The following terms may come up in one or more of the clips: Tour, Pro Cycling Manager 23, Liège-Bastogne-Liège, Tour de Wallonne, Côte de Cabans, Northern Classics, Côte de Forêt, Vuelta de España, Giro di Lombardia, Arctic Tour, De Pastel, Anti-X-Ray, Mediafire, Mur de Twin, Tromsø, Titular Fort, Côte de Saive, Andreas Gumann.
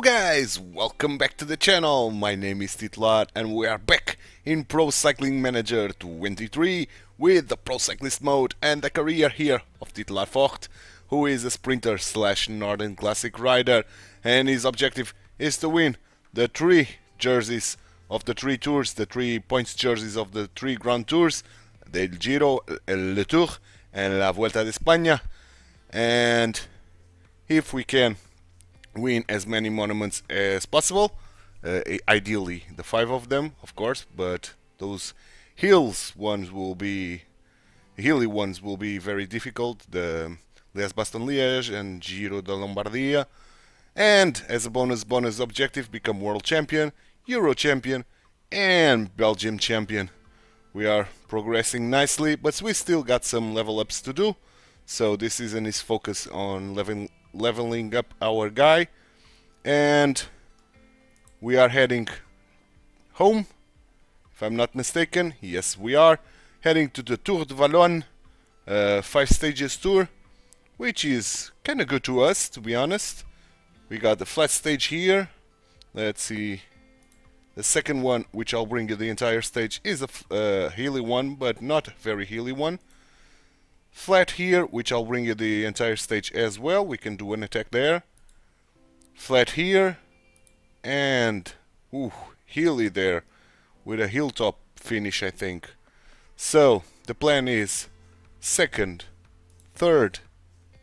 Hello guys, welcome back to the channel. My name is Titular and we are back in Pro Cycling Manager 23 with the Pro Cyclist mode and the career here of Titular Fort, who is a sprinter slash Northern Classic rider, and his objective is to win the three jerseys of the three tours, the 3 points jerseys of the three Grand Tours, the Giro, Le Tour and La Vuelta de España, and if we can win as many monuments as possible, ideally the 5 of them, of course, but those hilly ones will be very difficult, the Liège-Bastogne-Liège and Giro di Lombardia. And as a bonus objective, become world champion, Euro champion and Belgium champion. We are progressing nicely, but we still got some level ups to do, so this season is focused on leveling up our guy, and we are heading home, if I'm not mistaken. Yes, we are heading to the Tour de Wallonne 5 stages tour, which is kind of good to us, to be honest. We got the flat stage here. Let's see, the second one, which I'll bring you the entire stage, is a hilly one, but not very hilly one. Flat here, which I'll bring you the entire stage as well. We can do an attack there. Flat here. And ooh, hilly there. With a hilltop finish, I think. So, the plan is second, third,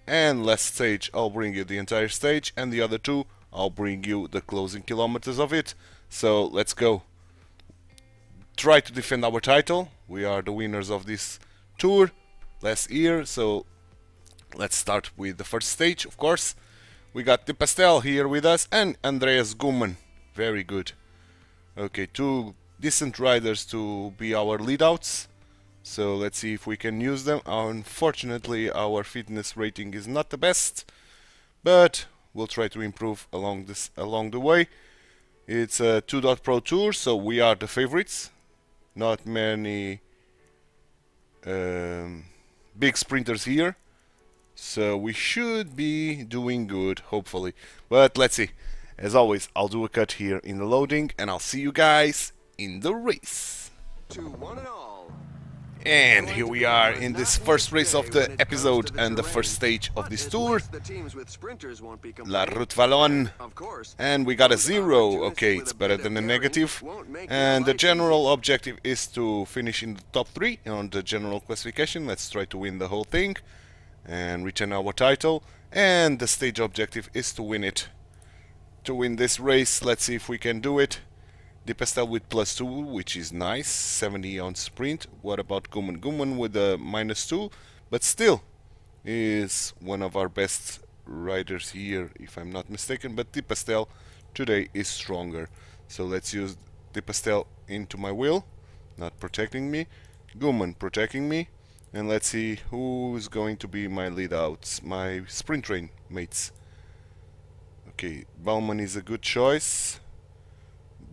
and last stage I'll bring you the entire stage. And the other two, I'll bring you the closing kilometers of it. So, let's go. Try to defend our title. We are the winners of this tour last year, so let's start with the first stage, of course. We got the Pastel here with us and Andreas Gumann. Very good. Okay, two decent riders to be our leadouts, so let's see if we can use them. Unfortunately, our fitness rating is not the best, but we'll try to improve along the way. It's a 2.pro tour, so we are the favorites. Not many big sprinters here, so we should be doing good, hopefully, but let's see. As always, I'll do a cut here in the loading and I'll see you guys in the race. And here we are in this first race of the episode and the first stage of this tour, La Route Wallonne, and we got a 0. Okay, it's better than a negative. And the general objective is to finish in the top 3 on the general classification. Let's try to win the whole thing and return our title. And the stage objective is to win it. To win this race, let's see if we can do it. De Pastel with +2, which is nice, 70 on sprint. What about Gumann? Gumann with a -2, but still is one of our best riders here, if I'm not mistaken. But De Pastel today is stronger. So let's use De Pastel into my wheel, not protecting me. Gumann protecting me. And let's see who's going to be my leadouts, my sprint train mates. Okay, Baumann is a good choice.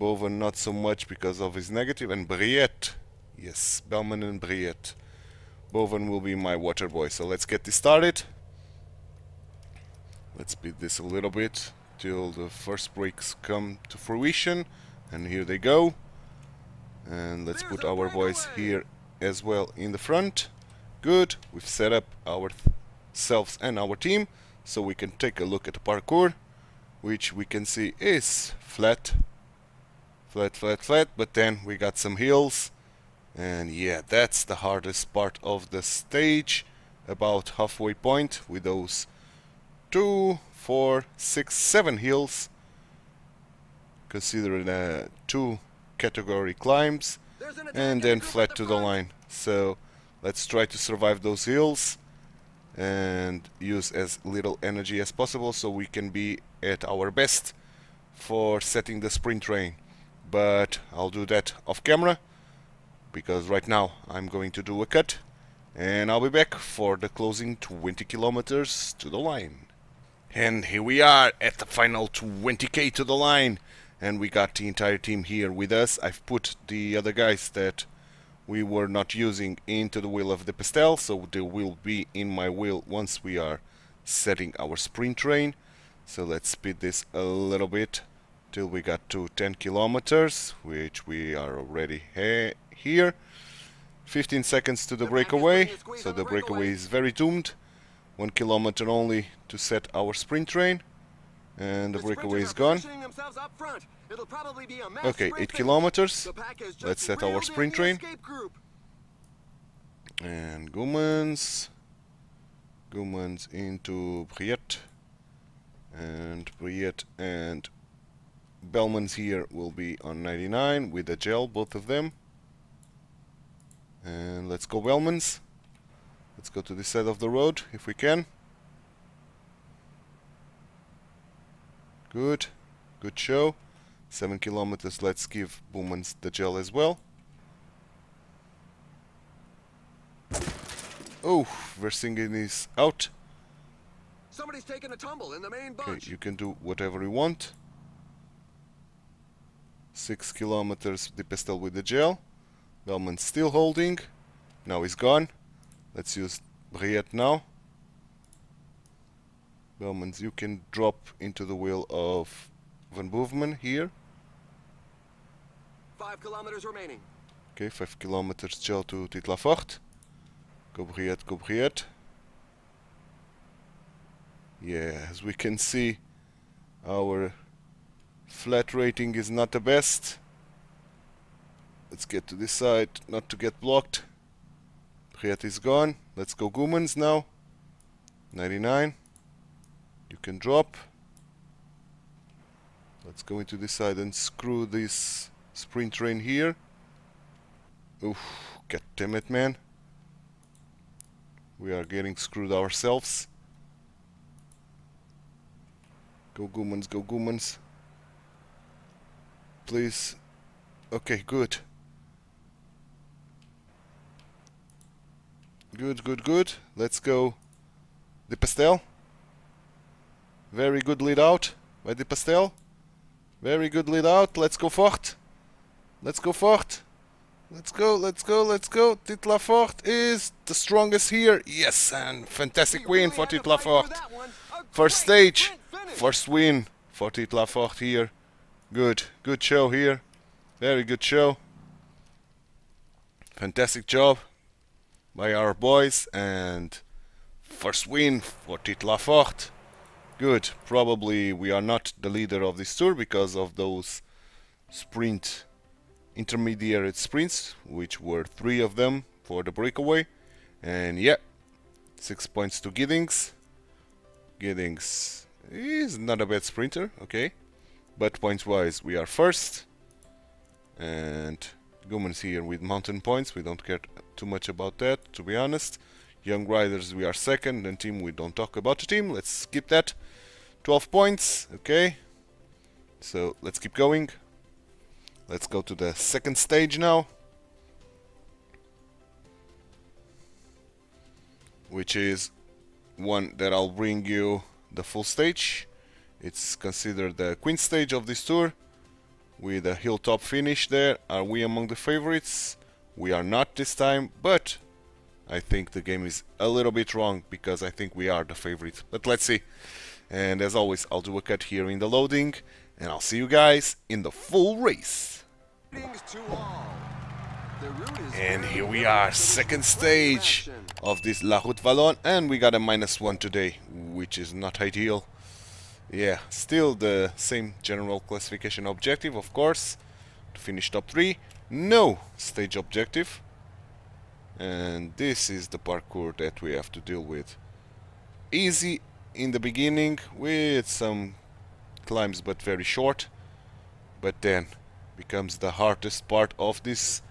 Over not so much because of his negative, and Briette. Yes, Bellman and Briette. Bovan will be my water boy, so let's get this started. Let's beat this a little bit till the first breaks come to fruition, and here they go. And let's put our boys here as well in the front. Good, we've set up ourselves and our team, so we can take a look at the parkour, which we can see is flat. Flat, but then we got some hills, and yeah, that's the hardest part of the stage, about halfway point, with those 2, 4, 6, 7 hills, considering 2 category climbs, and then flat to the line. So let's try to survive those hills and use as little energy as possible so we can be at our best for setting the sprint train. But I'll do that off camera, because right now I'm going to do a cut, and I'll be back for the closing 20 kilometers to the line. And here we are at the final 20k to the line, and we got the entire team here with us. I've put the other guys that we were not using into the wheel of the Pastel, so they will be in my wheel once we are setting our sprint train. So let's speed this a little bit till we got to 10 kilometers, which we are already here. 15 seconds to the breakaway, so the breakaway is very doomed. 1 kilometer only to set our sprint train, and the breakaway is gone. Okay, 8 kilometers. Let's set our sprint train. And Goumans into Priette, and Priette and Bellman's here will be on 99 with a gel, both of them. And let's go Bellman's. Let's go to this side of the road if we can. Good, good show. 7 kilometers, let's give Bellman's the gel as well. Oh, Versinghen is out. Somebody's taking a tumble in the main bunch. Okay, you can do whatever you want. 6 kilometers, the Pestel with the gel. Bellman's still holding. Now he's gone. Let's use Briette now. Bellman's, you can drop into the wheel of Van Boeveman here. 5 kilometers remaining. Okay, 5 kilometers, gel to Titular Fort. Go Briette, go Briette. Yeah, as we can see, our flat rating is not the best. Let's get to this side, not to get blocked. Briette is gone. Let's go Goumans now. 99. You can drop. Let's go into this side and screw this sprint train here. Oof, god damn it, man. We are getting screwed ourselves. Go Goumans, go Goumans. Please. Okay, good. Good, good, good. Let's go De Pastel. Very good lead out by De Pastel. Very good lead out. Let's go Fort. Let's go Fort. Let's go, let's go, let's go. Titular Fort is the strongest here. Yes, and fantastic win for Titular Fort. First stage, first win for Titular Fort here. Good, good show here. Very good show. Fantastic job by our boys, and first win for Titular Fort. Good, probably we are not the leader of this tour because of those sprint intermediate sprints, which were 3 of them for the breakaway. And yeah, 6 points to Giddings. Giddings is not a bad sprinter, okay, but points wise we are first, and Goumans here with mountain points. We don't care too much about that, to be honest. Young Riders, we are second, and team, we don't talk about the team, let's skip that. 12 points, okay, so let's keep going. Let's go to the second stage now, which is one that I'll bring you the full stage. It's considered the queen stage of this tour, with a hilltop finish there. Are we among the favorites? We are not this time, but I think the game is a little bit wrong, because I think we are the favorites, but let's see. And as always, I'll do a cut here in the loading, and I'll see you guys in the full race. And here we are, second stage of this La Route Wallonne, and we got a -1 today, which is not ideal. Yeah, still the same general classification objective, of course, to finish top 3. No stage objective. And this is the parkour that we have to deal with. Easy in the beginning with some climbs, but very short, but then becomes the hardest part of this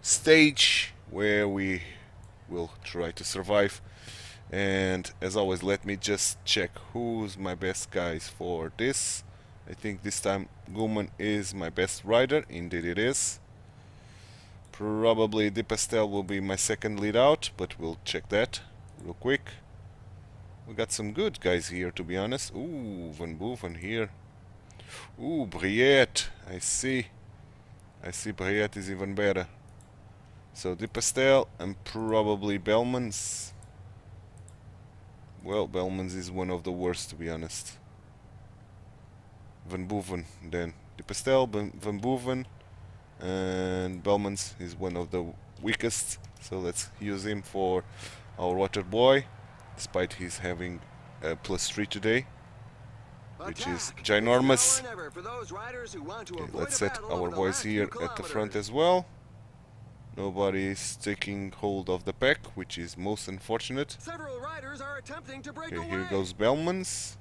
stage, where we will try to survive. And as always, let me just check who's my best guys for this. I think this time Goumans is my best rider. Indeed it is. Probably De Pastel will be my second lead out, but we'll check that real quick. We got some good guys here, to be honest. Ooh, Van Boeveman here. Ooh, Briette. I see. I see Briette is even better. So De Pastel and probably Bellman's. Well, Bellman's is one of the worst, to be honest. Van Boeven, then De Pastel, Van Boeven, and Belmans is one of the weakest, so let's use him for our water boy, despite he's having a +3 today, which is ginormous. Okay, let's set our boys here at the front as well. Nobody is taking hold of the pack, which is most unfortunate. Okay, here goes Belmans.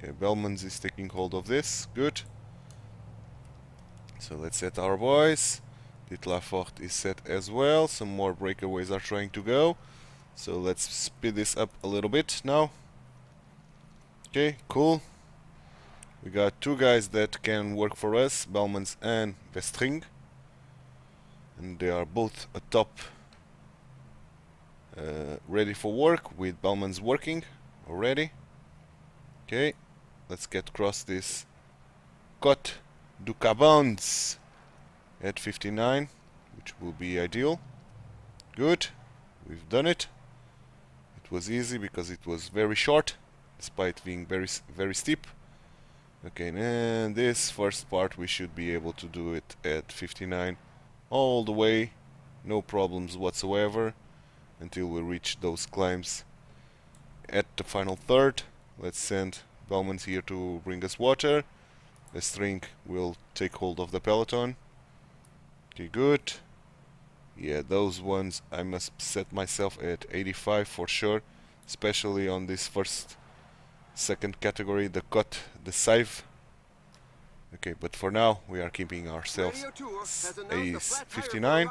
Yeah, Belmans is taking hold of this. Good. So let's set our boys. Titular Fort is set as well. Some more breakaways are trying to go. So let's speed this up a little bit now. Okay, cool. We got two guys that can work for us, Belmans and Vestring. And they are both atop, ready for work, with Belmans working already. Okay, let's get across this Côte de Cabans at 59, which will be ideal. Good, we've done it. It was easy because it was very short, despite being very steep. Okay, and this first part we should be able to do it at 59. All the way, no problems whatsoever, until we reach those climbs at the final third. Let's send Belmans here to bring us water. The string will take hold of the peloton. Okay, good. Yeah, those ones I must set myself at 85 for sure, especially on this second category, the Côte de Saive. Okay, but for now we are keeping ourselves a 59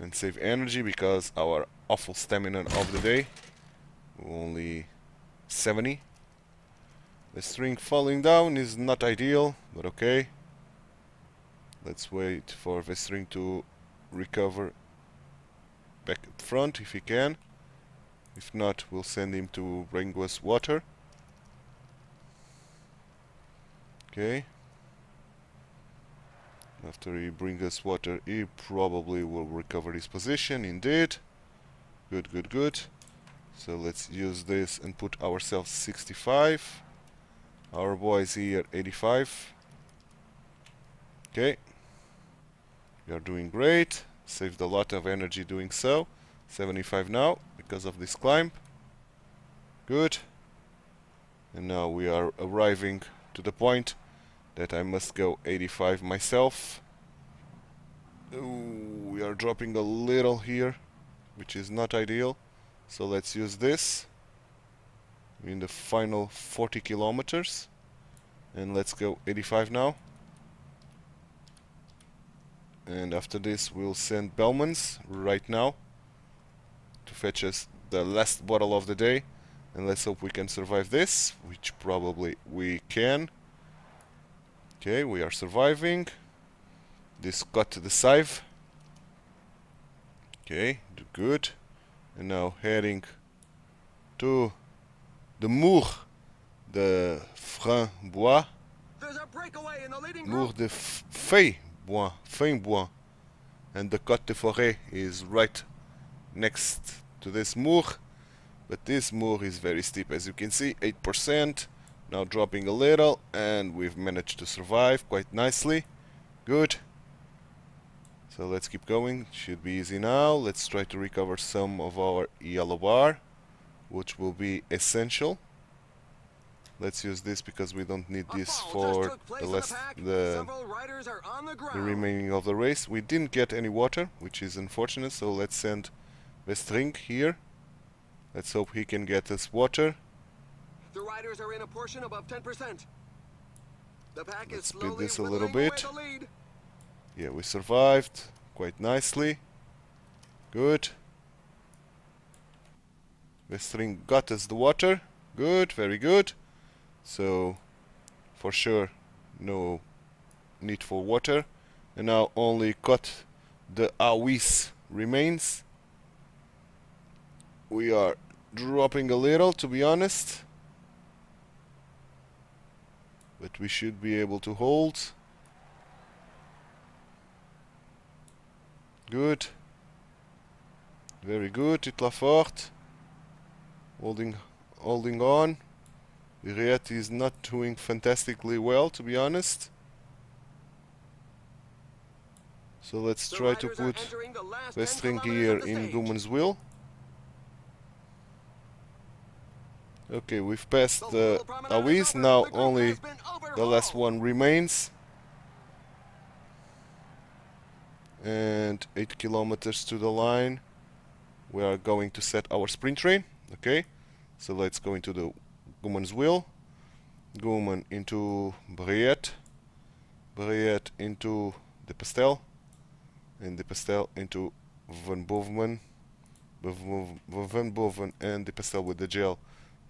and save energy because our awful stamina of the day only 70. The string falling down is not ideal, but okay. Let's wait for the string to recover back up front if he can. If not, we'll send him to bring us water. Okay. After he brings us water, he probably will recover his position, indeed. Good, good, good. So let's use this and put ourselves 65. Our boys here 85. Okay. We are doing great. Saved a lot of energy doing so. 75 now, because of this climb. Good. And now we are arriving to the point that I must go 85 myself. Ooh, we are dropping a little here, which is not ideal. So let's use this in the final 40 kilometers. And let's go 85 now. And after this we'll send Belmans right now to fetch us the last bottle of the day. And let's hope we can survive this, which probably we can. Okay, we are surviving this Côte de Saive. Okay, good. And now heading to the Mour de Frin Bois. Mour de Frin Bois. And the Côte de Forêt is right next to this Mour. But this Moor is very steep, as you can see, 8%, now dropping a little, and we've managed to survive quite nicely. Good. So let's keep going, should be easy now. Let's try to recover some of our yellow bar, which will be essential. Let's use this because we don't need this for the remaining of the race. We didn't get any water, which is unfortunate, so let's send Vestring here. Let's hope he can get us water. The riders are in a portion above 10%. The pack is speed this a little bit. Yeah, we survived quite nicely. Good. Vestring got us the water. Good, very good. So, for sure, no need for water. And now only Côte de Hessals remains. We are dropping a little, to be honest, but we should be able to hold. Good. Very good, Titular Fort. Holding on. Villettes is not doing fantastically well, to be honest. So let's try to put Westring here in Doeman's Wheel. Okay, we've passed the Awies, now only the last one remains. And 8 kilometers to the line. We are going to set our sprint train. Okay, so let's go into the Doeman's Wheel. Doeman into Briette. Briette into De Pastel. And De Pastel into Van Boven. Van Boven and De Pastel with the gel.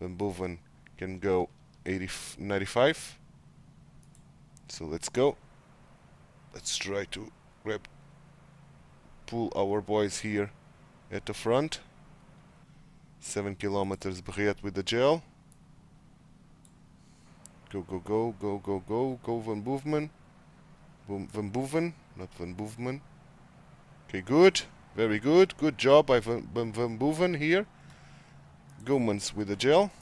Van Boven can go 95. So let's go. Let's try to grab, pull our boys here at the front. 7 kilometers Briette with the gel. Go, go, go, go, go, go, go Van Boven. Van Boven, not Van Boven. Okay, good, very good, good job by Van Boven here. Gomans with the gel.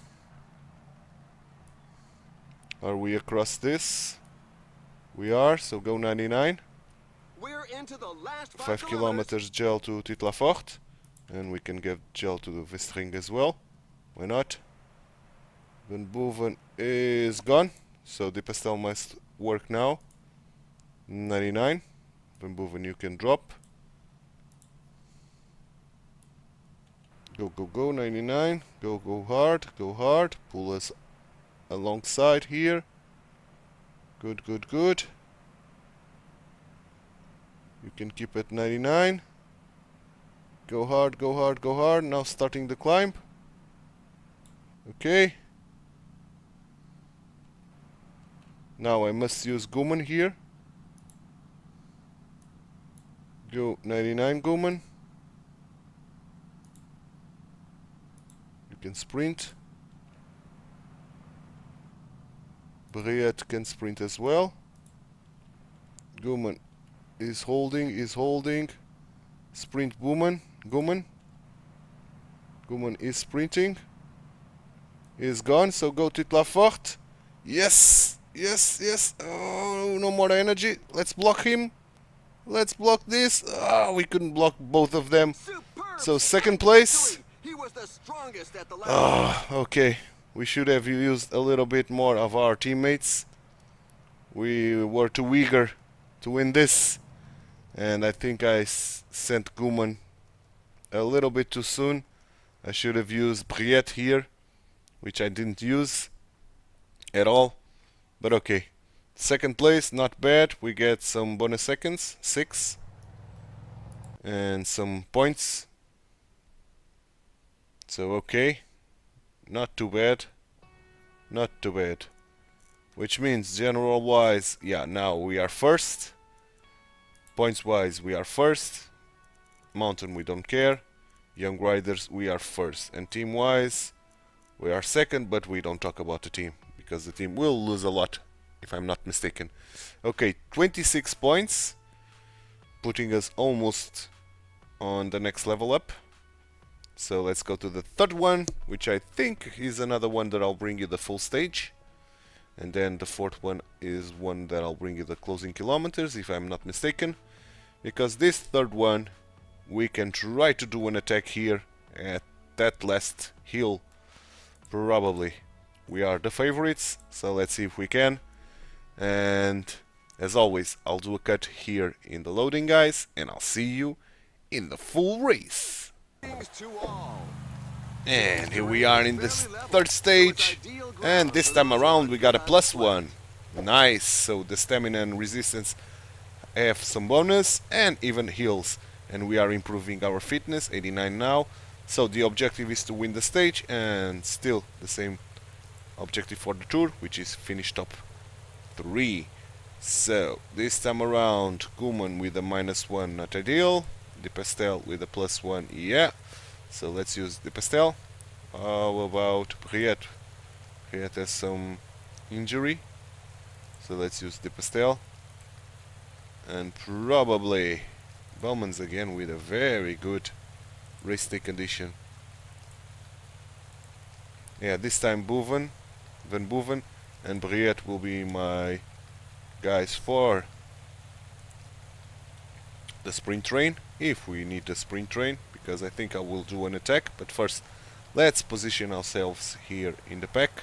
Are we across this? We are, so go 99. We're into the last 5 kilometers gel to Titular Fort. And we can get gel to the Westring as well. Why not? Van Boven is gone, so De Pastel must work now. 99. Van Boven, you can drop. Go, go, go, 99, go, go hard, pull us alongside here. Good, good, good. You can keep at 99. Go hard, go hard, go hard, now starting the climb. Okay. Now I must use Guman here. Go 99 Guman. Can sprint. Briette can sprint as well. Guman is holding, is holding. Sprint Guman, Guman. Guman is sprinting. Is gone, so go Titular Fort. Yes, yes, yes. Oh, no more energy. Let's block him. Let's block this. Ah, we couldn't block both of them. So second place. Oh, okay, we should have used a little bit more of our teammates. We were too eager to win this, and I think I sent Guman a little bit too soon. I should have used Briette here, which I didn't use at all, but okay. Second place, not bad, we get some bonus seconds, 6, and some points. So okay, not too bad, not too bad, which means general wise, yeah, now we are first, points wise we are first, mountain we don't care, young riders we are first, and team wise we are second, but we don't talk about the team, because the team will lose a lot, if I'm not mistaken. Okay, 26 points, putting us almost on the next level up. So let's go to the third one, which I think is another one that I'll bring you the full stage. And then the fourth one is one that I'll bring you the closing kilometers, if I'm not mistaken. Because this third one, we can try to do an attack here at that last hill. Probably. We are the favorites, so let's see if we can. And as always, I'll do a cut here in the loading, guys, and I'll see you in the full race. And here we are in this third stage, and this time around we got a +1. Nice, so the stamina and resistance have some bonus and even heals, and we are improving our fitness, 89 now. So the objective is to win the stage, and still the same objective for the Tour, which is finish top 3. So this time around Guman with a -1, not ideal. De Pastel with a +1, yeah. So let's use De Pastel. How about Briette? Briette has some injury. So let's use De Pastel. And probably Bowman's again with a very good race day condition. Yeah, this time Boven. Van Boeven and Briette will be my guys for the sprint train, if we need the sprint train, because I think I will do an attack. But first, let's position ourselves here in the pack,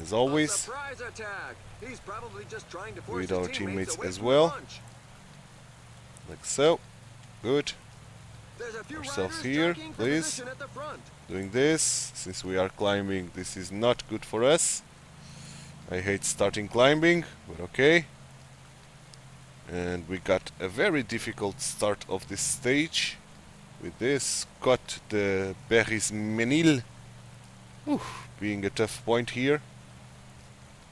as always, he's probably just trying to force with our teammates as well, like so. Good. Ourselves here, please. Doing this, since we are climbing, this is not good for us. I hate starting climbing, but okay. And we got a very difficult start of this stage with this Côte de Berris Menil being a tough point here,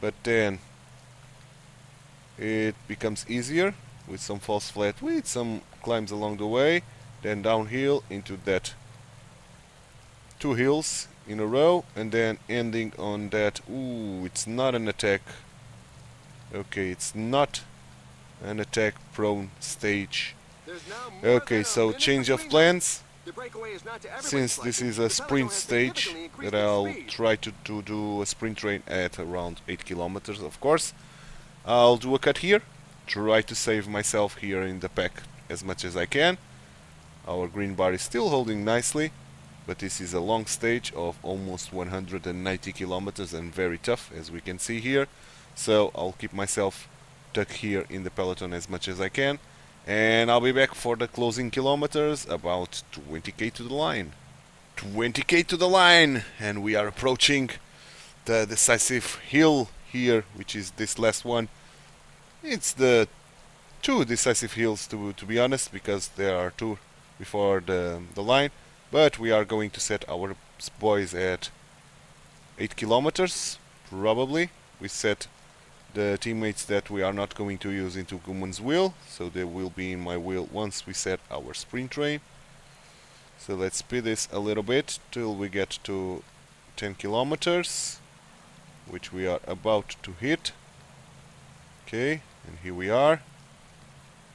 but then it becomes easier with some false flat, with some climbs along the way, then downhill into that two hills in a row, and then ending on that. Ooh, it's not an attack. Okay, it's not an attack prone stage. Okay, so change of plans. Since this is a sprint stage, that I'll try to do a sprint train at around 8 kilometers, of course. I'll do a cut here, try to save myself here in the pack as much as I can. Our green bar is still holding nicely, but this is a long stage of almost 190 kilometers and very tough, as we can see here. So I'll keep myself tucked here in the peloton as much as I can. And I'll be back for the closing kilometers, about 20k to the line. 20k to the line! And we are approaching the decisive hill here, which is this last one. It's the two decisive hills, to be honest, because there are two before the line. But we are going to set our boys at 8 kilometers, probably. We set the teammates that we are not going to use into Guman's wheel, so they will be in my wheel once we set our sprint train. So let's speed this a little bit till we get to 10 kilometers, which we are about to hit. Okay, and here we are.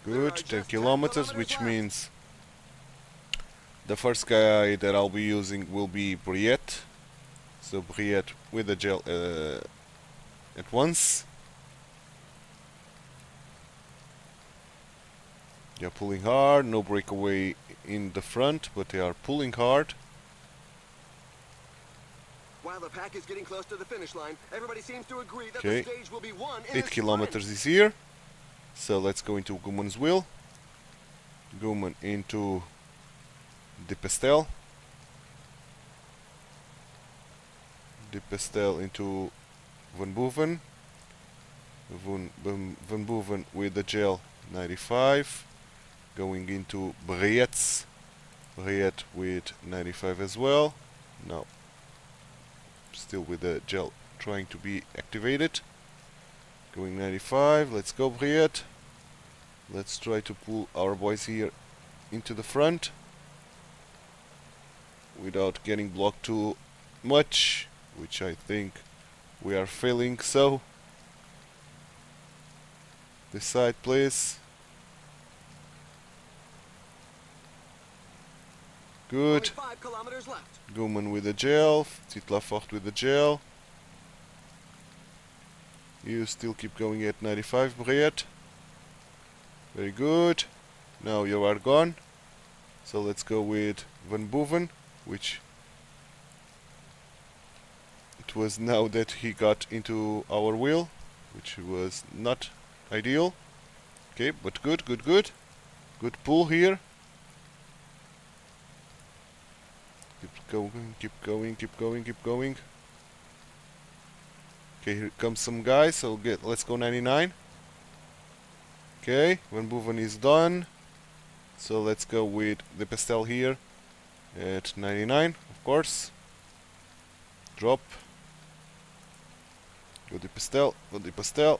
Good, 10 kilometers, which means the first guy that I'll be using will be Briette. So Briette with the gel at once. They are pulling hard, no breakaway in the front, but they are pulling hard. While the pack is getting close to the finish line, everybody seems to agree that the stage will be won in 8 kilometers is here. So let's go into Guman's wheel. Guman into De Pastel. De Pastel into Van Boeven. Van Boeven with the gel 95. Going into Briette's, Briette with 95 as well. Now, still with the gel trying to be activated. Going 95, let's go Briette. Let's try to pull our boys here into the front without getting blocked too much, which I think we are failing, so this side please. Good. 5 kilometers left. Guman with the gel. Titular Fort with the gel. You still keep going at 95, Briette. Very good. Now you are gone. So let's go with Van Boeven, which it was now that he got into our wheel, which was not ideal. Okay, but good, good, good. Good pull here. Keep going, keep going, keep going, keep going. Okay, here comes some guys, so let's go 99. Okay, Van Boeven is done. So let's go with De Pastel here at 99, of course. Drop. Go De Pastel, go De Pastel.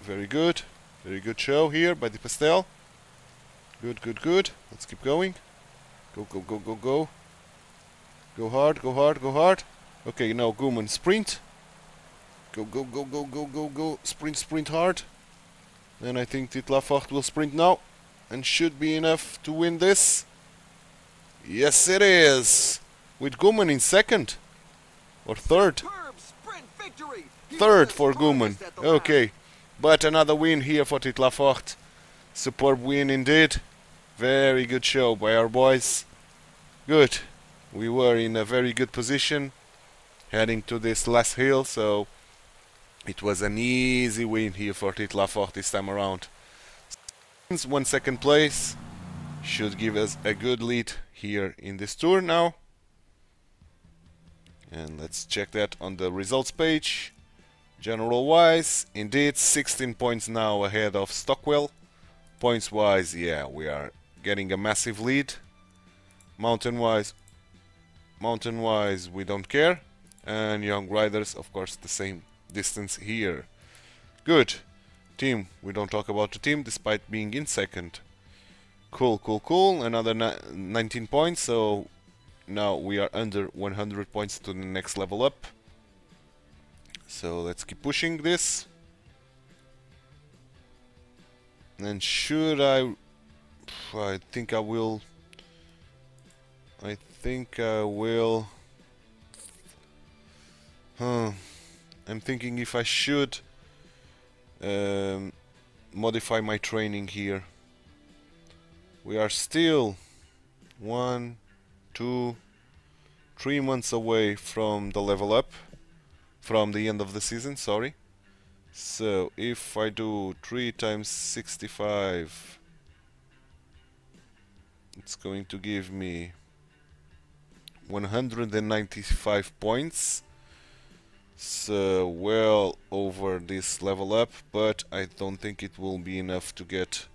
Very good. Very good show here by De Pastel. Good, good, good. Let's keep going. Go, go, go, go, go. Go hard, go hard, go hard. Okay, now Guman sprint. Go, go, go, go, go, go, go. Sprint, sprint hard. Then I think Titular Fort will sprint now. And should be enough to win this. Yes, it is. With Guman in second. Or third. Third for Guman. Okay, but another win here for Titular Fort. Superb win indeed. Very good show by our boys. Good. We were in a very good position heading to this last hill, so it was an easy win here for Titular Fort this time around. 1 second place should give us a good lead here in this tour now. And let's check that on the results page. General wise, indeed 16 points now ahead of Stockwell. Points wise, yeah, we are getting a massive lead. Mountain wise we don't care. And Young Riders, of course, the same distance here. Good. Team, we don't talk about the team despite being in second. Cool, cool, cool. Another 19 points, so now we are under 100 points to the next level up. So let's keep pushing this. And should I think I will... I'm thinking if I should modify my training here. We are still 1, 2, 3 months away from the level up, from the end of the season, sorry. So if I do 3 times 65, it's going to give me 195 points, so well over this level up, but I don't think it will be enough to get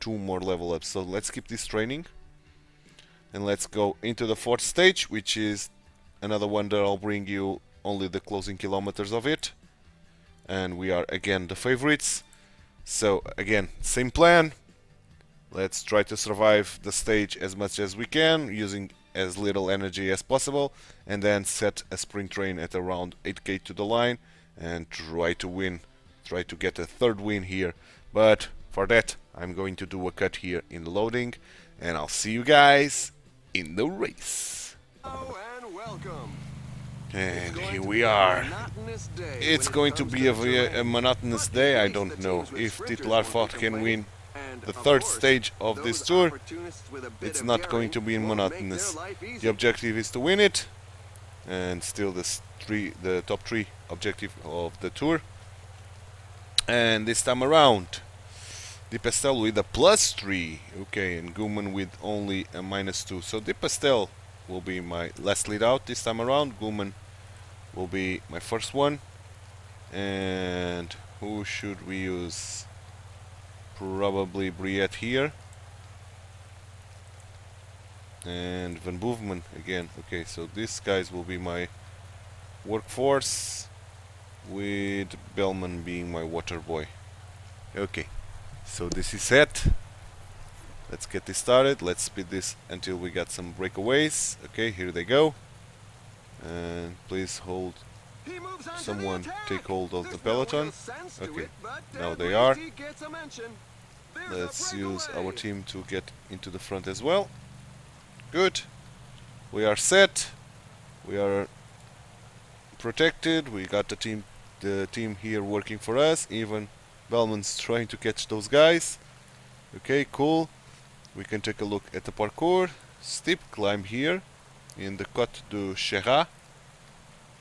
2 more level ups. So let's keep this training and let's go into the 4th stage, which is another one that I'll bring you only the closing kilometers of it. And we are again the favorites, so again same plan. Let's try to survive the stage as much as we can, using as little energy as possible, and then set a sprint train at around 8k to the line and try to win, try to get a 3rd win here. But for that I'm going to do a cut here in loading, and I'll see you guys in the race. Hello and welcome. And here we are. It's going to be a monotonous day. I don't know if Titular Fort can win the 3rd stage of this tour. It's not going to be monotonous. The objective is to win it, and still the top 3 objective of the tour. And this time around, De Pastel with a +3, okay, and Guman with only a -2. So De Pastel will be my last lead out this time around. Guman will be my first one. And who should we use? Probably Briette here. And Van Boeveman again. Okay, so these guys will be my workforce, with Bellman being my water boy. Okay, so this is set. Let's get this started. Let's speed this until we got some breakaways. Okay, here they go. And please hold. Someone take hold of the peloton. Okay, now they are. Let's use our team to get into the front as well. Good. We are set. We are protected. We got the team here working for us. Even Bellman's trying to catch those guys. Okay, cool. We can take a look at the parkour. Steep climb here in the Côte de Saive,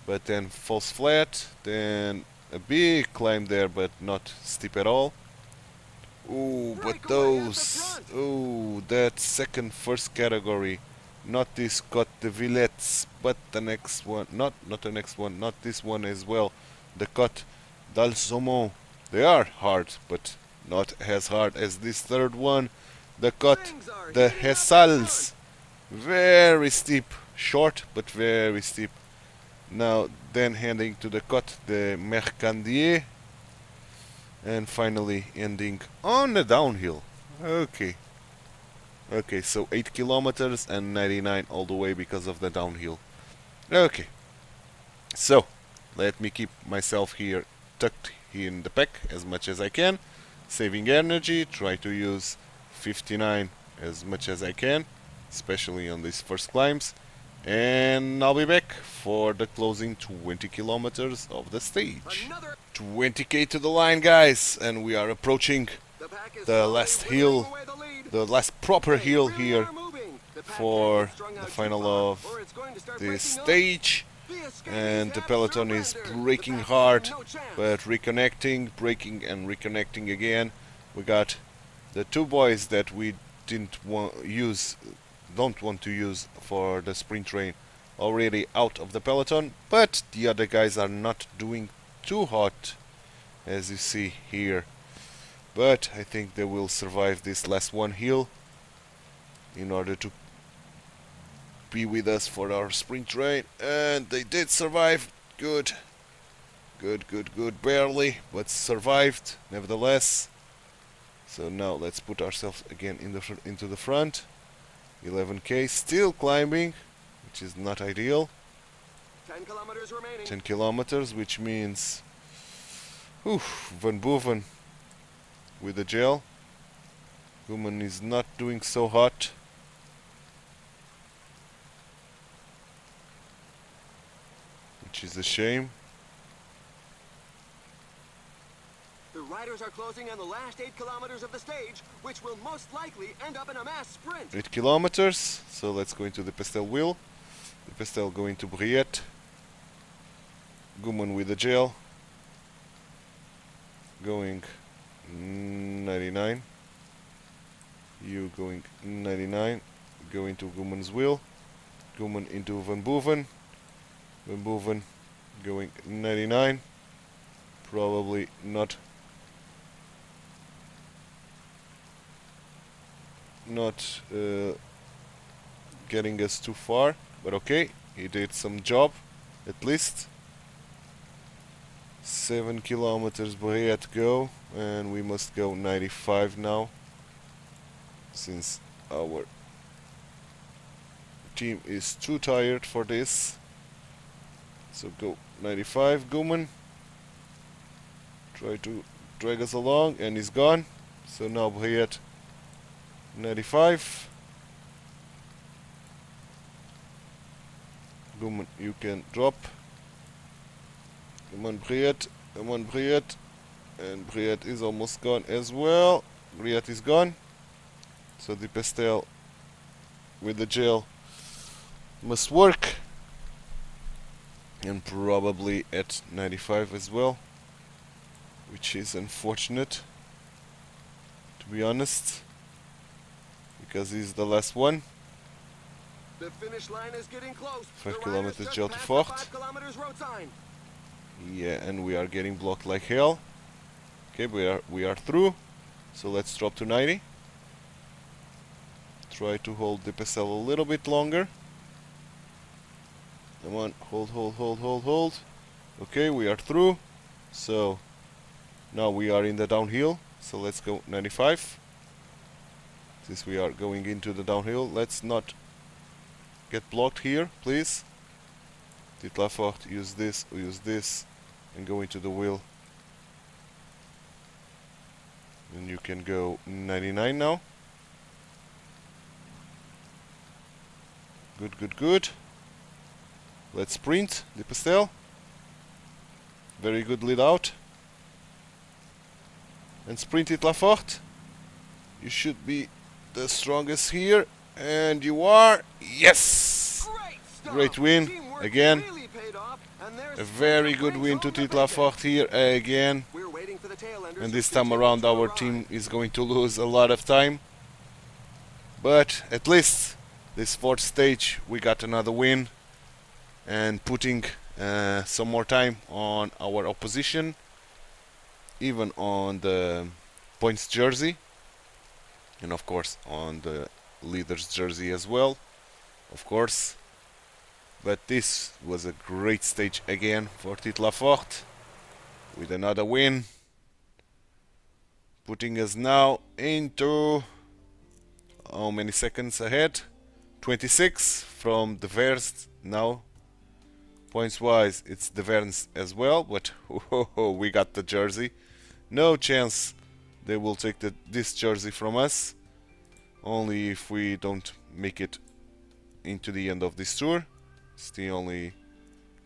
but then falls flat, then a big climb there, but not steep at all. Ooh, but those... ooh, that first category. Not this Côte de Villettes, but the next one. Not the next one, not this one as well. The Côte d'Alsomont. They are hard, but not as hard as this 3rd one. The Côte de Hessals. Very steep. Short, but very steep. Now then heading to the Côte de Mercandier, and finally ending on the downhill. Okay. Okay, so 8 kilometers and 99 all the way because of the downhill. Okay. So, let me keep myself here tucked in the pack as much as I can, saving energy, try to use 59 as much as I can, especially on these first climbs. And I'll be back for the closing 20 kilometers of the stage. 20k to the line, guys, and we are approaching the last hill, the last proper hill here for the final of this stage. And the peloton is breaking hard, but reconnecting, breaking and reconnecting again. We got the two boys that we don't want to use for the sprint train already out of the peloton, but the other guys are not doing too hot, as you see here. But I think they will survive this last one hill in order to be with us for our sprint train, and they did survive. Good, barely, but survived nevertheless. So now let's put ourselves again in the into the front. 11k still climbing, which is not ideal. 10 kilometers remaining. 10 kilometers, which means Van Boeven with the gel. Woman is not doing so hot. Which is a shame. The riders are closing on the last 8 kilometers of the stage, which will most likely end up in a mass sprint. 8 kilometers, so let's go into the Pastel wheel. The Pastel going to Briette. Guman with the gel. Going 99. You going 99. Go into Guman's wheel. Guman into Van Boeven. Van Boeven going 99, probably not getting us too far, but okay, he did some job at least. 7 kilometers Briette go, and we must go 95 now, since our team is too tired for this. So go 95, Guman. Try to drag us along, and he's gone. So now we're at 95. Guman, you can drop. Come on, Briette. And Briette is almost gone as well. Briette is gone. So the Pastel with the gel must work. And probably at 95 as well, which is unfortunate, to be honest, because he's the last one. The finish line is getting close. 5 kilometers Giro di Lombardia. Yeah, and we are getting blocked like hell. Okay, we are through, so let's drop to 90. Try to hold the Pastel a little bit longer. Come on, hold. Okay, we are through. So now we are in the downhill. So let's go 95. Since we are going into the downhill, let's not get blocked here, please. Titular Fort, use this, and go into the wheel. And you can go 99 now. Good. Let's sprint, the Pastel. Very good lead out. And sprint it, Lafort. You should be the strongest here. And you are. Yes! Great win. Teamwork again. Really paid off, and a very good win to Titular Fort here again. And this time around our team is going to lose a lot of time. But at least this fourth stage we got another win. And putting some more time on our opposition, even on the points jersey, and of course on the leader's jersey as well, of course. But this was a great stage again for Titular Fort, with another win, putting us now into how many seconds ahead? 26 from the first now. Points wise, it's the Verns as well, but we got the jersey. No chance they will take this jersey from us, only if we don't make it into the end of this tour. It's the only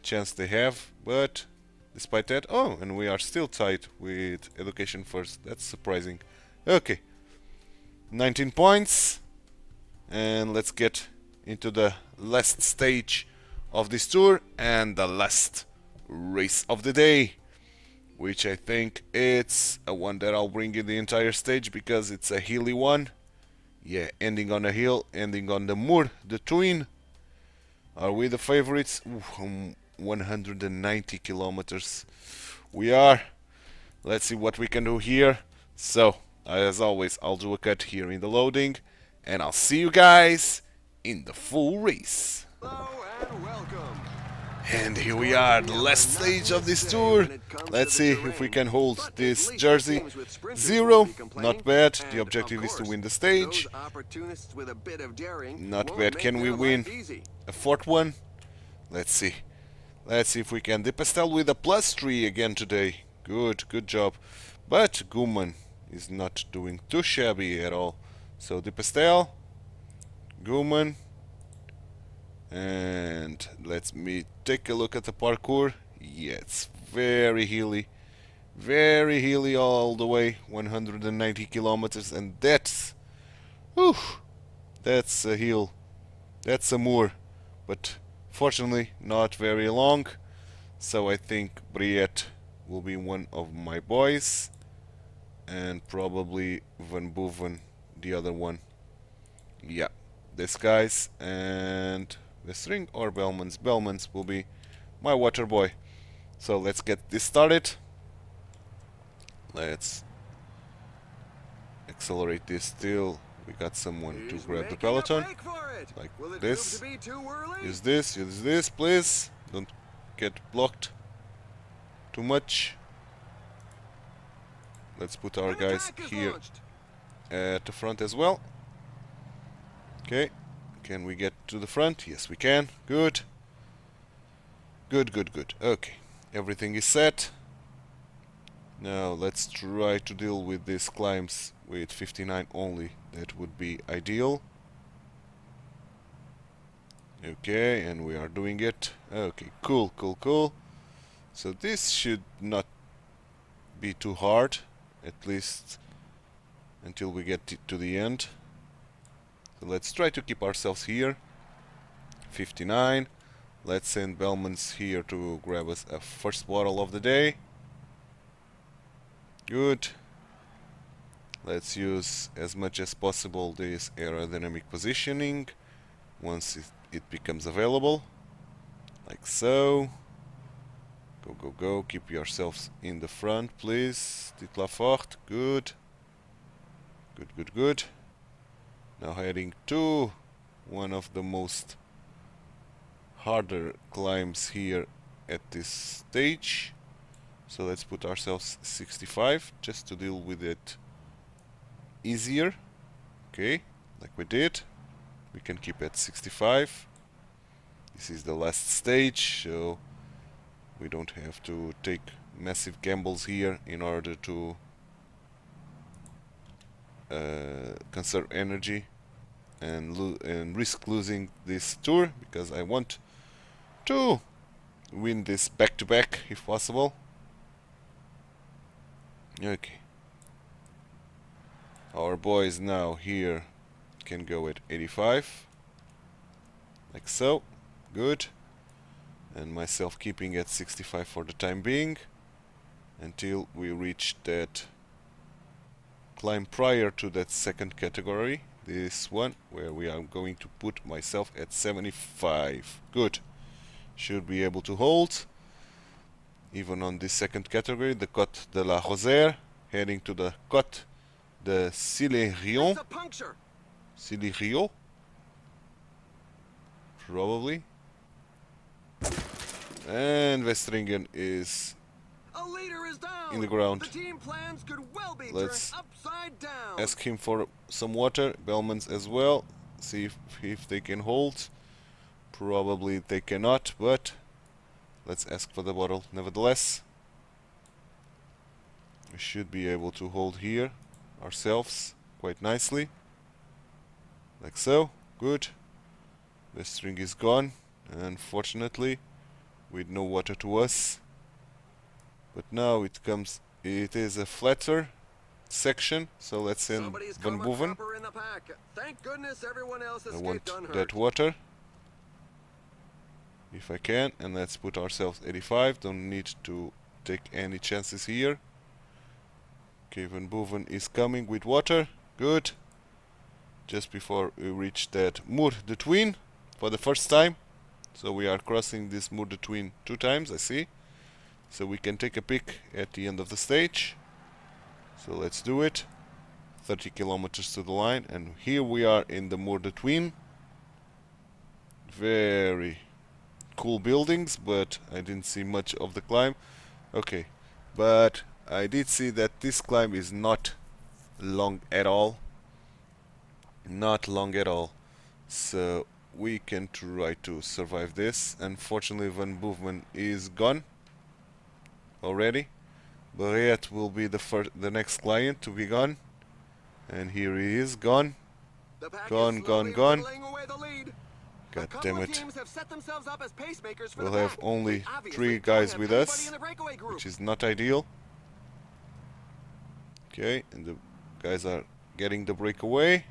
chance they have, but despite that, oh, and we are still tied with Education First. That's surprising. Okay, 19 points, and let's get into the last stage of this tour and the last race of the day, which I think it's a one that I'll bring in the entire stage because it's a hilly one. Yeah, ending on a hill, ending on the Mur de Twin. Are we the favorites? Ooh, 190 kilometers. We are. Let's see what we can do here. So, as always, I'll do a cut here in the loading, and I'll see you guys in the full race. Hello and welcome. And here we are, the last stage of this tour. Let's see if we can hold this jersey. 0, not bad. The objective is to win the stage. Not bad. Can we win a fourth one? Let's see. Let's see if we can. De Pastel with a +3 again today. Good, good job. But Guman is not doing too shabby at all. So De Pastel, Guman. And let me take a look at the parkour. Yeah, it's very hilly all the way, 190 kilometers, and that's a hill, that's a moor, but fortunately not very long. So I think Briette will be one of my boys, and probably Van Boeven, the other one. Yeah, this guy's and the string or Bellman's. Bellman's will be my water boy. So let's get this started. Let's accelerate this till we got someone to grab the peloton. Like this. Use this, please. Don't get blocked too much. Let's put our guys here at the front as well. Okay. Can we get to the front? Yes, we can. Good. Good, good, good. Okay. Everything is set. Now, let's try to deal with these climbs with 59 only. That would be ideal. Okay, and we are doing it. Okay, cool, cool, cool. So this should not be too hard, at least until we get to the end. So let's try to keep ourselves here. 59. Let's send Bellman's here to grab us a first bottle of the day. Good. Let's use as much as possible this aerodynamic positioning once it becomes available. Like so. Go, go, go. Keep yourselves in the front, please. Titular Fort. Good. Good, good, good. Now heading to one of the most harder climbs here at this stage. So let's put ourselves 65 just to deal with it easier. Okay, like we did. We can keep at 65. This is the last stage, so we don't have to take massive gambles here in order to conserve energy and risk losing this tour, because I want to win this back-to-back if possible. Okay. Our boys now here can go at 85. Like so. Good. And myself keeping at 65 for the time being until we reach that climb prior to that second category, this one, where we are going to put myself at 75. Good. Should be able to hold. Even on this second category, the Côte de la Rosaire, heading to the Côte de Silly Rion. Silly Rion? Probably. And Westringen is in the ground. The team plans could well be let's upside down. Ask him for some water. Bellman's as well. See if they can hold. Probably they cannot, but let's ask for the bottle nevertheless. We should be able to hold here ourselves quite nicely. Like so. Good. The string is gone. unfortunately, with no water to us. But now it comes, it is a flatter section, so let's send Van Boeven. I want that water, if I can, and let's put ourselves 85, don't need to take any chances here. Okay, Van Boeven is coming with water, good. Just before we reach that Mur de Twin for the first time. So we are crossing this Mur de Twin 2 times, I see. So we can take a peek at the end of the stage. So let's do it. 30 kilometers to the line, and here we are in the Mur de Twin. Very cool buildings, but I didn't see much of the climb. Okay, but I did see that this climb is not long at all. Not long at all. So we can try to survive this. Unfortunately, Van Boeven is gone already. Barriet will be the next client to be gone. And here he is, gone. Gone, gone, gone. God damn it. We'll have only 3 guys with us, which is not ideal. Okay, and the guys are getting the breakaway.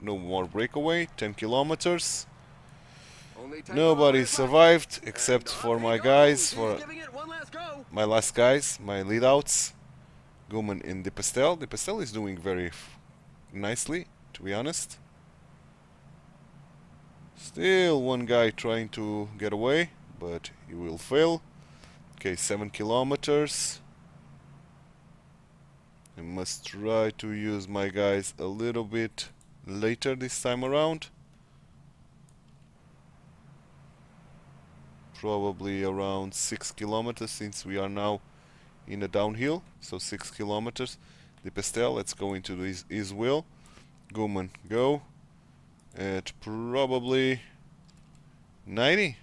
No more breakaway, 10 kilometers. Nobody survived except for my guys, for my last guys, my leadouts. Guman and De Pastel. De Pastel is doing very nicely, to be honest. Still one guy trying to get away, but he will fail. Okay, 7 kilometers. I must try to use my guys a little bit later this time around, probably around 6 kilometers, since we are now in a downhill, so 6 kilometers. De Pastel, let's go into his wheel. Guman, go at probably 90,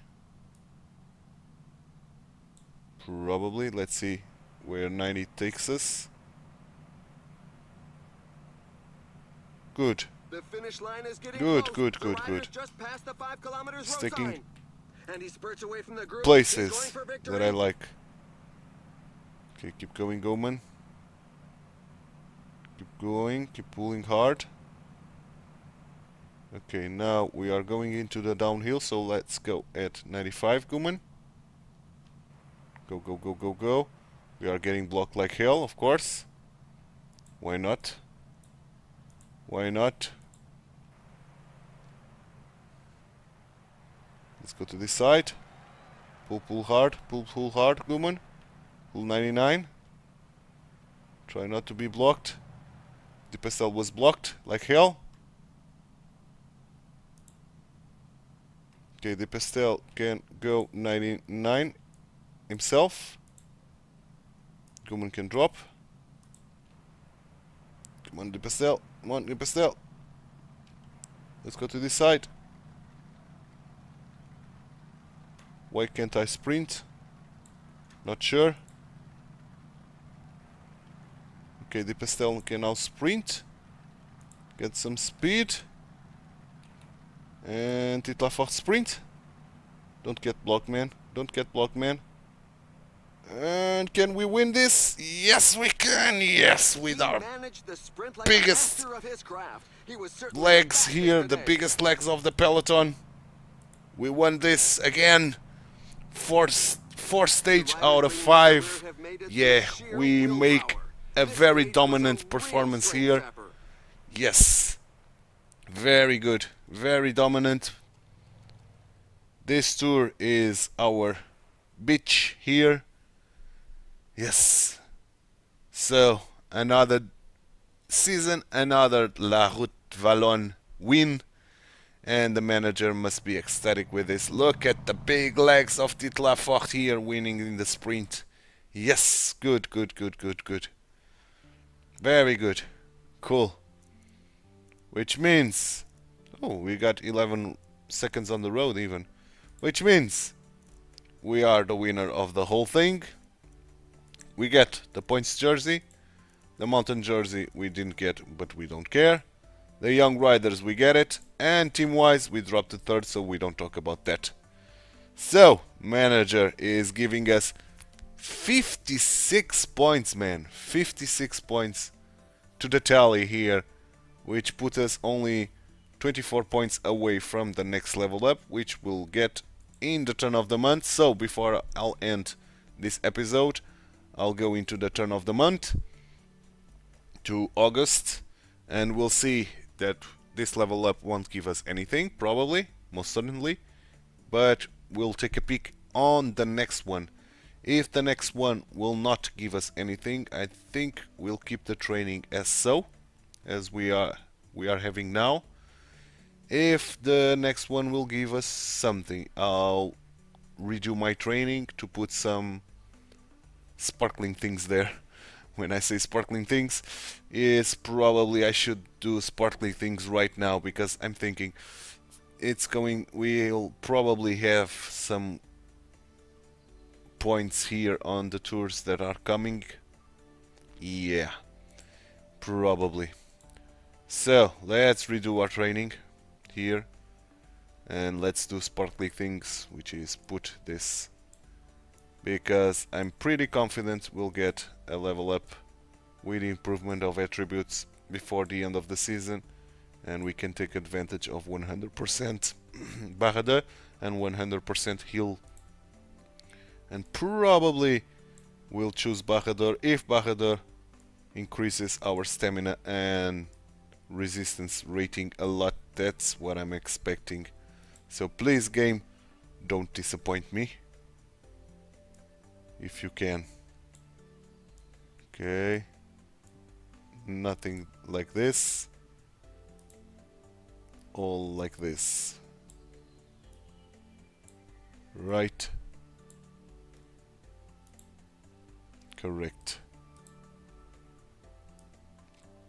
probably. Let's see where 90 takes us. Good. The finish line is getting close. Good, good, good. Just past the 5 kilometers road sign. And he spurts away from the group. Places that I like. Okay, keep going, Goman. Keep going, keep pulling hard. Okay, now we are going into the downhill, so let's go at 95, Goman. Go, go, go, go, go. We are getting blocked like hell, of course. Why not? Why not? Let's go to this side. Pull, pull hard. Pull, pull hard, Guman. Pull 99. Try not to be blocked. De Pastel was blocked like hell. Okay, De Pastel can go 99 himself. Guman can drop. Come on, De Pastel. Come on, De Pastel. Let's go to this side. Why can't I sprint? Not sure. Okay, De Pastel can now sprint. Get some speed. And Titular Fort sprint. Don't get blocked, man. Don't get blocked, man. And can we win this? Yes, we can. Yes, with our biggest legs here, the biggest legs of the peloton. We won this again. Fourth stage out of 5. Yeah, we make a very dominant performance here. Yes, very good, very dominant. This tour is our bitch here. Yes, so another season, another La Route Wallonne win, and the manager must be ecstatic with this. Look at the big legs of Titular Fort here winning in the sprint. Yes, good, good, good, good, good. Very good, cool. Which means, oh, we got 11 seconds on the road even, which means we are the winner of the whole thing. We get the points jersey, the mountain jersey we didn't get, but we don't care. The young riders, we get it, and team-wise we dropped the 3rd, so we don't talk about that. So, manager is giving us 56 points, man. 56 points to the tally here, which puts us only 24 points away from the next level up, which we'll get in the turn of the month. So, before I'll end this episode, I'll go into the turn of the month to August, and we'll see that this level up won't give us anything, probably, most certainly, but we'll take a peek on the next one. If the next one will not give us anything, I think we'll keep the training as so, as we are having now. If the next one will give us something, I'll redo my training to put some sparkling things there. When I say sparkling things, it's probably I should do sparkling things right now, because I'm thinking it's going, we'll probably have some points here on the tours that are coming. Yeah, probably. So let's redo our training here and let's do sparkly things, which is put this, because I'm pretty confident we'll get a level up with improvement of attributes before the end of the season, and we can take advantage of 100% Barada and 100% heal. And probably we'll choose Bahadur if Bahadur increases our stamina and resistance rating a lot. That's what I'm expecting. So please, game, don't disappoint me if you can. Okay, nothing like this, all like this, right? Correct.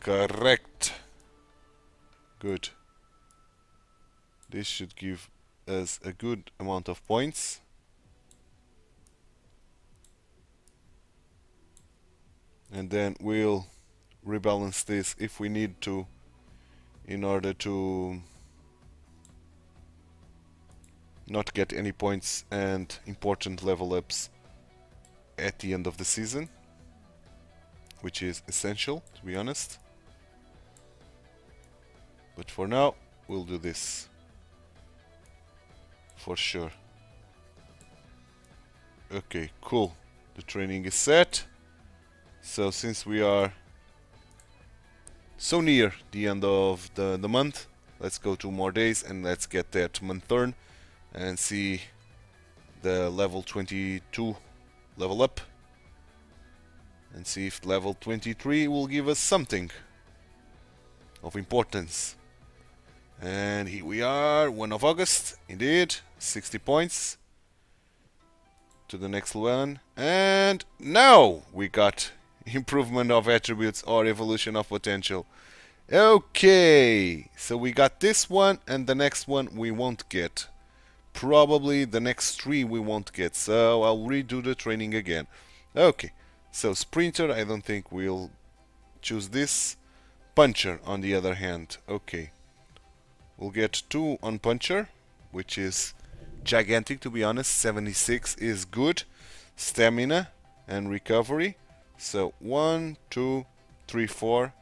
Correct. Good. This should give us a good amount of points. And then we'll rebalance this if we need to, in order to not get any points and important level ups at the end of the season, which is essential, to be honest. But for now, we'll do this for sure. Okay, cool. The training is set. So since we are so near the end of the month, let's go 2 more days and let's get that month turn and see the level 22 level up and see if level 23 will give us something of importance. And here we are, 1 of August, indeed, 60 points to the next one. And now we got improvement of attributes or evolution of potential. Okay, so we got this one, and the next one we won't get. Probably the next 3 we won't get, so I'll redo the training again. Okay, so sprinter, I don't think we'll choose this. Puncher, on the other hand, okay. We'll get 2 on puncher, which is gigantic, to be honest. 76 is good. Stamina and recovery. So 1, 2, 3, 4,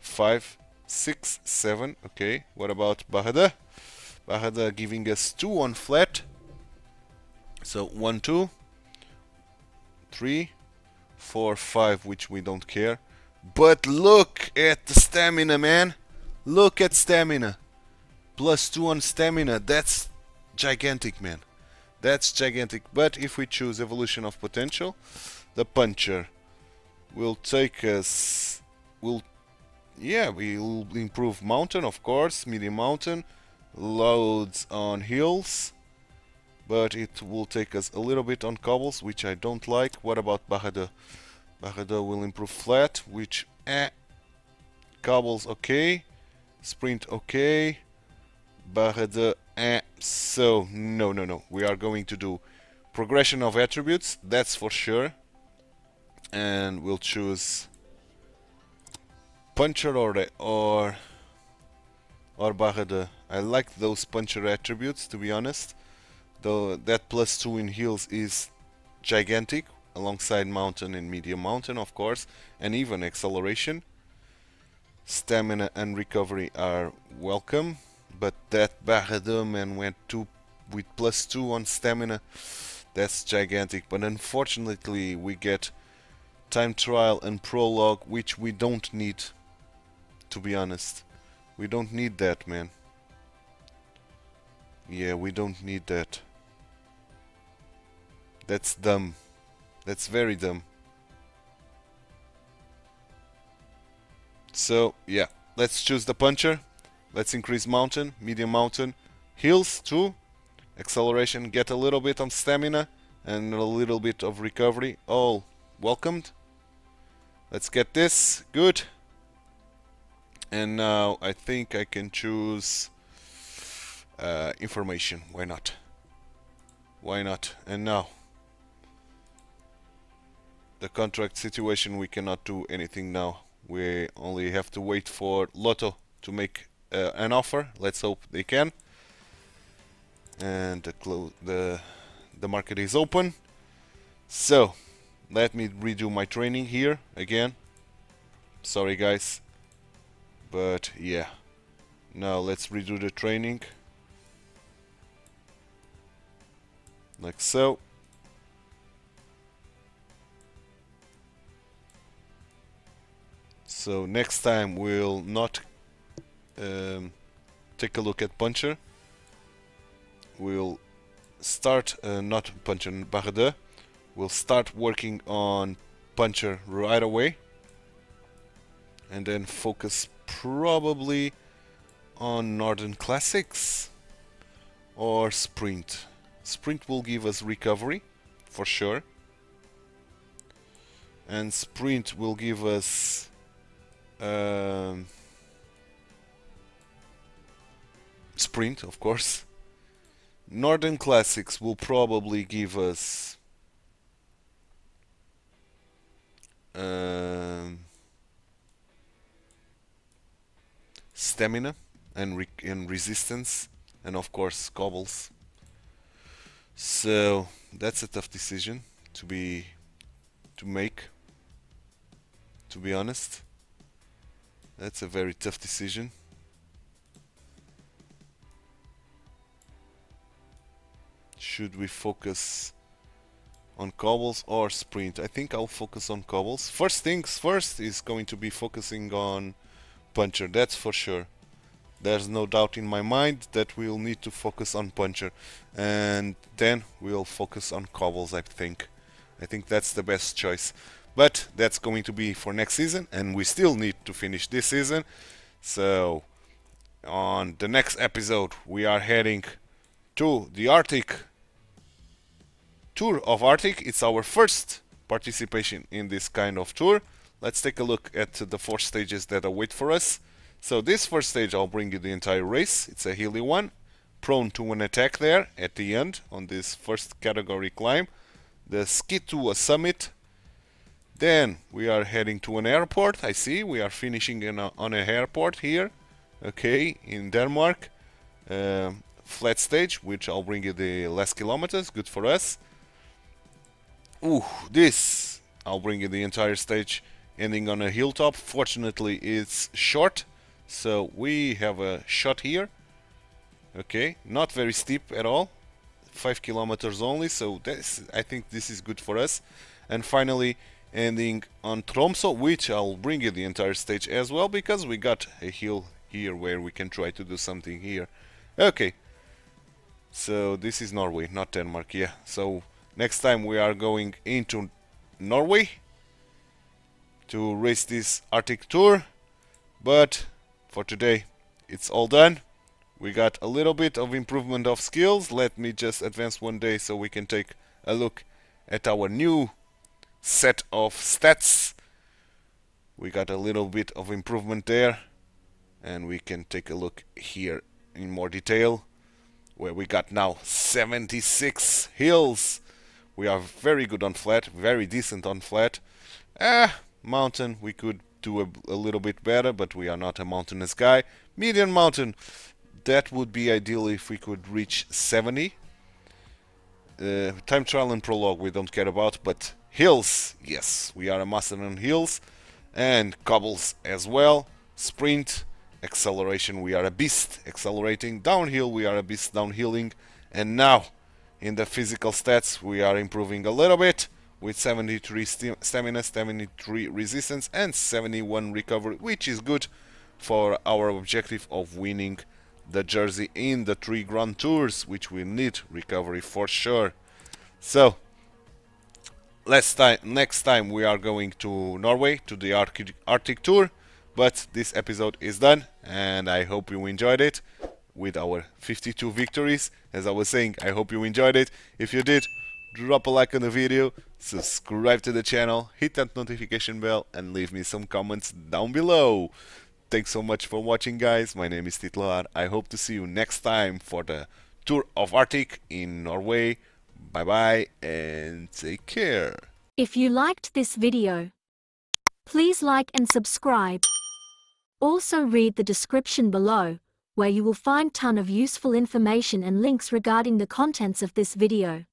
5, 6, 7. Okay, what about Bahada? Bahada giving us 2 on flat, so 1, 2, 3, 4, 5, which we don't care. But look at the stamina, man! Look at stamina! Plus 2 on stamina, that's gigantic, man. That's gigantic. But if we choose evolution of potential, the puncher will take us... we'll improve mountain, of course, medium mountain. Loads on hills, but it will take us a little bit on cobbles, which I don't like. What about Bahada? Bahada will improve flat, which cobbles okay, sprint okay, Bahada so no, we are going to do progression of attributes, that's for sure, and we'll choose puncher or Bahada. I like those puncher attributes, to be honest. that +2 in hills is gigantic, alongside mountain and medium mountain, of course, and even acceleration. Stamina and recovery are welcome, but that Barra de Man went with +2 on stamina, that's gigantic. But unfortunately we get time trial and prologue, which we don't need, to be honest. We don't need that, man. Yeah, we don't need that. That's dumb. That's very dumb. So, yeah, let's choose the puncher. Let's increase mountain, medium mountain, hills too, acceleration, get a little bit on stamina and a little bit of recovery. All welcomed. Let's get this. Good. And now I think I can choose information. Why not? Why not? And now the contract situation, we cannot do anything now. We only have to wait for Lotto to make an offer. Let's hope they can. And the market is open. So let me redo my training here again. Sorry guys, but yeah. Now let's redo the training. Like so. So next time we'll not take a look at puncher. We'll start not puncher, Barra de. We'll start working on puncher right away, and then focus probably on Northern Classics or sprint. Sprint will give us recovery for sure, and sprint will give us sprint, of course. Northern Classics will probably give us stamina and resistance, and of course cobbles. So that's a tough decision to make, to be honest. That's a very tough decision. Should we focus on cobbles or sprint? I think I'll focus on cobbles. First things first is going to be focusing on puncher, that's for sure. There's no doubt in my mind that we'll need to focus on puncher, and then we'll focus on cobbles, I think. I think that's the best choice. But that's going to be for next season, and we still need to finish this season. So on the next episode we are heading to the Arctic Tour of Arctic. It's our first participation in this kind of tour. Let's take a look at the 4 stages that await for us. So this first stage, I'll bring you the entire race. It's a hilly one, prone to an attack there at the end on this first category climb. The ski to a summit. Then we are heading to an airport. I see we are finishing on an airport here, okay, in Denmark. Flat stage, which I'll bring you the last kilometers. Good for us. Ooh, this I'll bring you the entire stage, ending on a hilltop. Fortunately, it's short, so we have a shot here. Okay, not very steep at all, 5 kilometers only, so I think this is good for us. And finally, ending on Tromsø, which I'll bring you the entire stage as well, because we got a hill here where we can try to do something here. Okay, so this is Norway, not Denmark, yeah. So next time we are going into Norway to race this Arctic Tour. But for today it's all done. We got a little bit of improvement of skills. Let me just advance one day so we can take a look at our new set of stats. We got a little bit of improvement there, and we can take a look here in more detail, where we got now 76 hills. We are very good on flat, very decent on flat. Mountain, we could do a little bit better, but we are not a mountainous guy. Median mountain, that would be ideal if we could reach 70. Time trial and prologue we don't care about, but hills, yes, we are a master on hills, and cobbles as well. Sprint, acceleration, we are a beast accelerating. Downhill, we are a beast downhilling. And now, in the physical stats, we are improving a little bit, with 73 stamina, 73 resistance, and 71 recovery, which is good for our objective of winning the jersey in the 3 Grand Tours, which we need recovery for sure. So, next time we are going to Norway, to the Arctic Tour, but this episode is done, and I hope you enjoyed it with our 52 victories. As I was saying, I hope you enjoyed it. If you did, drop a like on the video, subscribe to the channel, hit that notification bell, and leave me some comments down below. Thanks so much for watching, guys. My name is Titular. I hope to see you next time for the Tour of Arctic in Norway. Bye-bye and take care. If you liked this video, please like and subscribe. Also read the description below, where you will find a ton of useful information and links regarding the contents of this video.